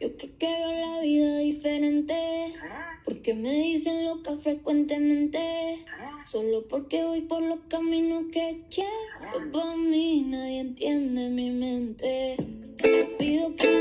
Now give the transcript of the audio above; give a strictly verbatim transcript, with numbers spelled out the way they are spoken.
Yo creo que veo la vida diferente, porque me dicen loca frecuentemente, solo porque voy por los caminos que quiero. Para mí nadie entiende mi mente. Te pido que